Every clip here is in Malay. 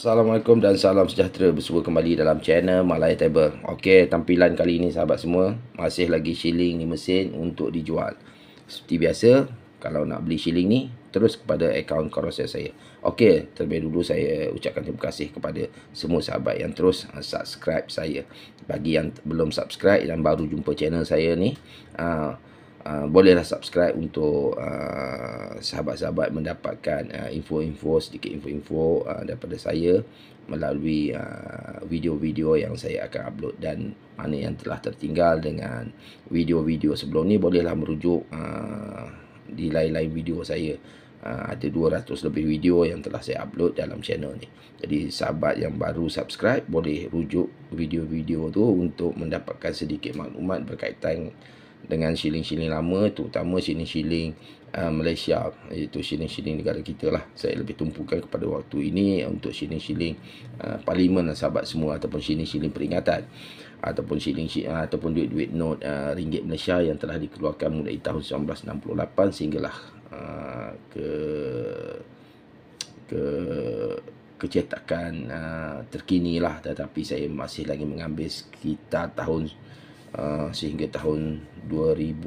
Assalamualaikum dan salam sejahtera. Bersua kembali dalam channel Malay Table. Okey, tampilan kali ini sahabat semua, masih lagi shilling di mesin untuk dijual. Seperti biasa, kalau nak beli shilling ni, terus kepada akaun carousel saya. Okey, terlebih dulu saya ucapkan terima kasih kepada semua sahabat yang terus subscribe saya. Bagi yang belum subscribe dan baru jumpa channel saya ni, bolehlah subscribe untuk sahabat-sahabat mendapatkan info-info daripada saya melalui video-video yang saya akan upload, dan mana yang telah tertinggal dengan video-video sebelum ni bolehlah merujuk di lain-lain video saya. Ada 200 lebih video yang telah saya upload dalam channel ni. Jadi sahabat yang baru subscribe boleh rujuk video-video tu untuk mendapatkan sedikit maklumat berkaitan dengan shilling-shilling lama, terutama shilling-shilling Malaysia, iaitu shilling-shilling negara kita lah. Saya lebih tumpukan kepada waktu ini untuk shilling-shilling Parlimen lah sahabat semua, ataupun shilling-shilling peringatan, ataupun ataupun duit-duit not ringgit Malaysia yang telah dikeluarkan mulai tahun 1968 sehinggalah kecetakan terkini lah. Tetapi saya masih lagi mengambil sekitar tahun sehingga tahun 2000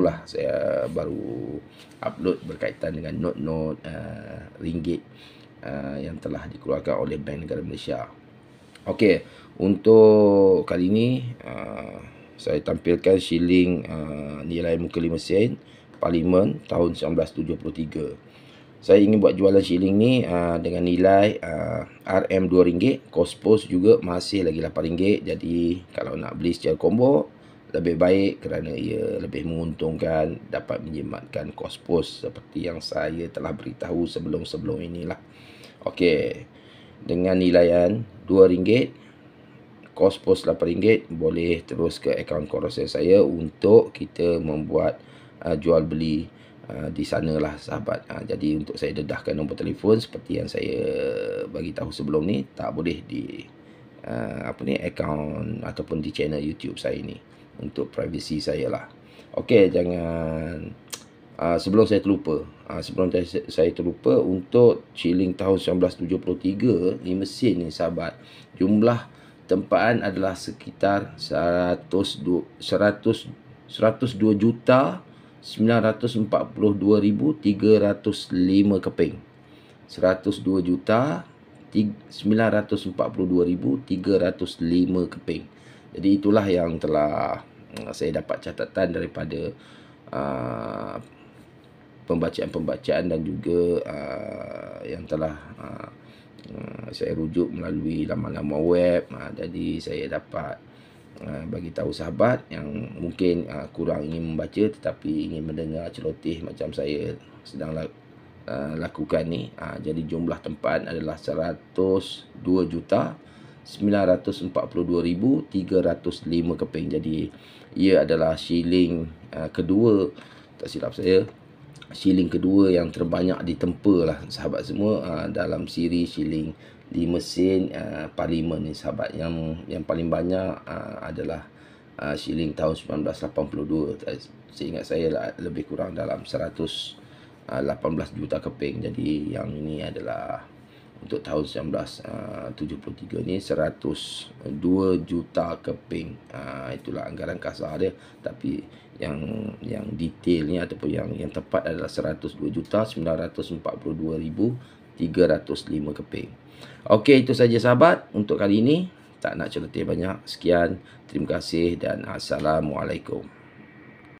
lah saya baru upload berkaitan dengan not-not ringgit yang telah dikeluarkan oleh Bank Negara Malaysia. Okey, untuk kali ini saya tampilkan shilling nilai muka mesin Parlimen tahun 1973. Saya ingin buat jualan shilling ni dengan nilai RM RM2, kos pos juga masih lagi RM8. Jadi kalau nak beli secara combo lebih baik kerana ia lebih menguntungkan, dapat menjimatkan kos pos seperti yang saya telah beritahu sebelum-sebelum inilah. Okey, dengan nilaian RM2, kos pos RM8, boleh terus ke akaun carousel saya untuk kita membuat jual beli di sanalah sahabat. Jadi untuk saya dedahkan nombor telefon seperti yang saya bagi tahu sebelum ni, tak boleh di akaun ataupun di channel YouTube saya ni, untuk privacy saya lah. Okey, jangan sebelum saya terlupa, untuk shilling tahun 1973 di mesin ni sahabat, jumlah tempaan adalah sekitar 102,942,305 keping. 102,942,305 keping. Jadi itulah yang telah saya dapat catatan daripada pembacaan-pembacaan dan juga yang telah saya rujuk melalui laman-laman web. Jadi saya dapat bagi tahu sahabat yang mungkin kurang ingin membaca tetapi ingin mendengar celoteh macam saya sedang lakukan ni. Jadi jumlah tempaan adalah 102,942,305 keping. Jadi ia adalah shilling kedua, tak silap saya, shilling kedua yang terbanyak ditempa lah sahabat semua dalam siri shilling di mesin Parlimen ni sahabat. Yang paling banyak adalah shilling tahun 1982. Seingat saya lebih kurang dalam 118 juta keping. Jadi yang ini adalah untuk tahun 1973 ni 102 juta keping. Itulah anggaran kasar dia, tapi yang detailnya ataupun yang tepat adalah 102,942,305 keping. Okey, itu saja sahabat untuk kali ini. Tak nak celoteh banyak. Sekian, terima kasih dan assalamualaikum.